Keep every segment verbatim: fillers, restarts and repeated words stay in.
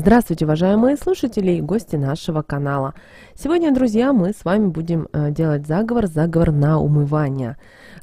Здравствуйте, уважаемые слушатели и гости нашего канала. Сегодня, друзья, мы с вами будем делать заговор, заговор на умывание.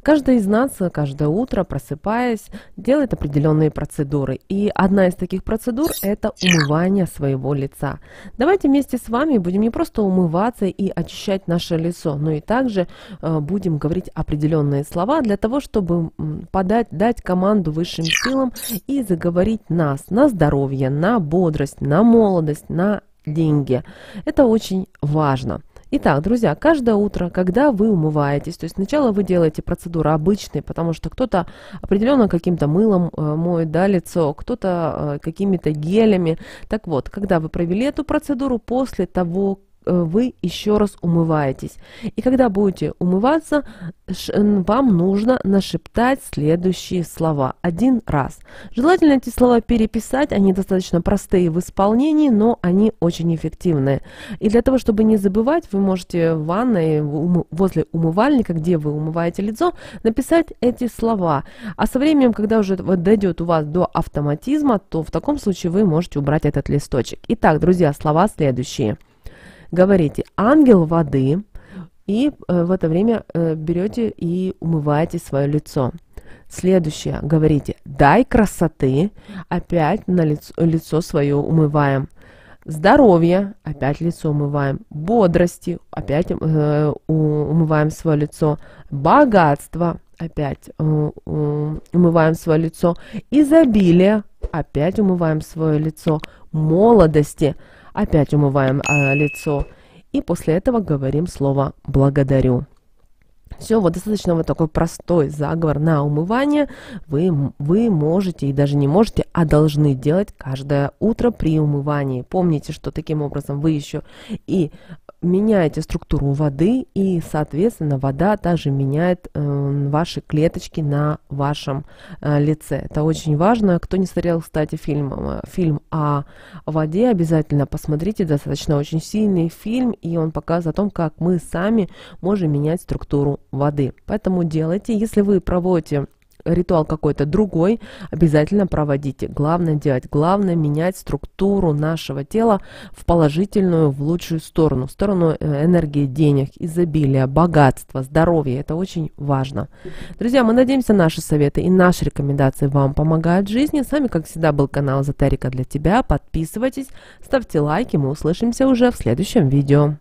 Каждый из нас каждое утро, просыпаясь, делает определенные процедуры. И одна из таких процедур – это умывание своего лица. Давайте вместе с вами будем не просто умываться и очищать наше лицо, но и также будем говорить определенные слова для того, чтобы подать, дать команду высшим силам и заговорить нас на здоровье, на бодрость, на молодость, на деньги. Это очень важно. Итак, друзья, каждое утро, когда вы умываетесь, то есть сначала вы делаете процедуры обычные, потому что кто-то определенно каким-то мылом моет, да, лицо, кто-то какими-то гелями. Так вот, когда вы провели эту процедуру, после того, вы еще раз умываетесь. И когда будете умываться, вам нужно нашептать следующие слова один раз. Желательно эти слова переписать, они достаточно простые в исполнении, но они очень эффективные. И для того, чтобы не забывать, вы можете в ванной, возле умывальника, где вы умываете лицо, написать эти слова. А со временем, когда уже дойдет у вас до автоматизма, то в таком случае вы можете убрать этот листочек. Итак, друзья, слова следующие. Говорите «ангел воды» и в это время берете и умываете свое лицо. Следующее. Говорите «дай красоты». Опять на лицо, лицо свое умываем. Здоровье. Опять лицо умываем. Бодрости. Опять э, умываем свое лицо. Богатство. Опять э, э, умываем свое лицо. Изобилие. Опять умываем свое лицо. Молодости. Опять умываем э, лицо. И после этого говорим слово «благодарю». Все, вот достаточно вот такой простой заговор на умывание. Вы, вы можете и даже не можете, а должны делать каждое утро при умывании. Помните, что таким образом вы еще и меняете структуру воды, и, соответственно, вода также меняет э, ваши клеточки на вашем э, лице. Это очень важно. Кто не смотрел, кстати, фильм, э, фильм о воде, обязательно посмотрите. Достаточно очень сильный фильм, и он показывает о том, как мы сами можем менять структуру воды. Поэтому делайте. Если вы проводите ритуал какой-то другой, обязательно проводите. Главное делать, главное менять структуру нашего тела в положительную, в лучшую сторону, в сторону энергии, денег, изобилия, богатства, здоровья. Это очень важно. Друзья, мы надеемся, наши советы и наши рекомендации вам помогают в жизни. С вами, как всегда, был канал «Эзотерика для тебя». Подписывайтесь, ставьте лайки, мы услышимся уже в следующем видео.